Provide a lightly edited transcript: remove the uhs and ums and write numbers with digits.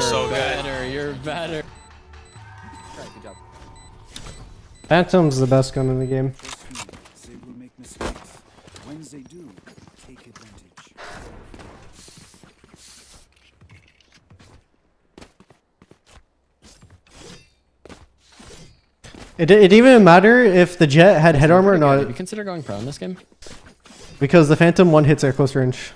You're so better, good. You're better. All right, good job. Phantom's the best gun in the game. They will make mistakes. When they do, take advantage. It even matter if the jet had head armor or not. Did you consider going pro in this game? Because the Phantom one hits at close range.